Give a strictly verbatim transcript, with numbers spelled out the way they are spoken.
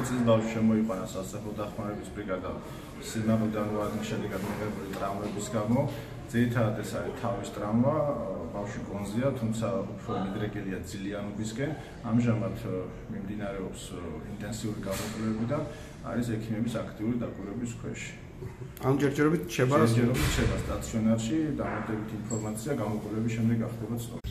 ხუთი წლის ბავშვი შემოიყვანა სასწრაფო დახმარების ბრიგადა სინამდვილიდან ვარდნის შედეგად მიღებული ტრავმების გამო. Ძირითადად ეს არის თავის ტრავმა, ბავშვი გონზია, თუმცა უფრო მიდრეკელია ძილიანობისკენ. ამჟამად მიმდინარეობს ინტენსიური გამოკვლევები და არის ექიმების აქტიური დაკვირვების ქვეშ. Angerçerobit çebas, angerçerobit çebas. Stasyonarşi, damadevit informasya, gamukolobi şemde gaftebat.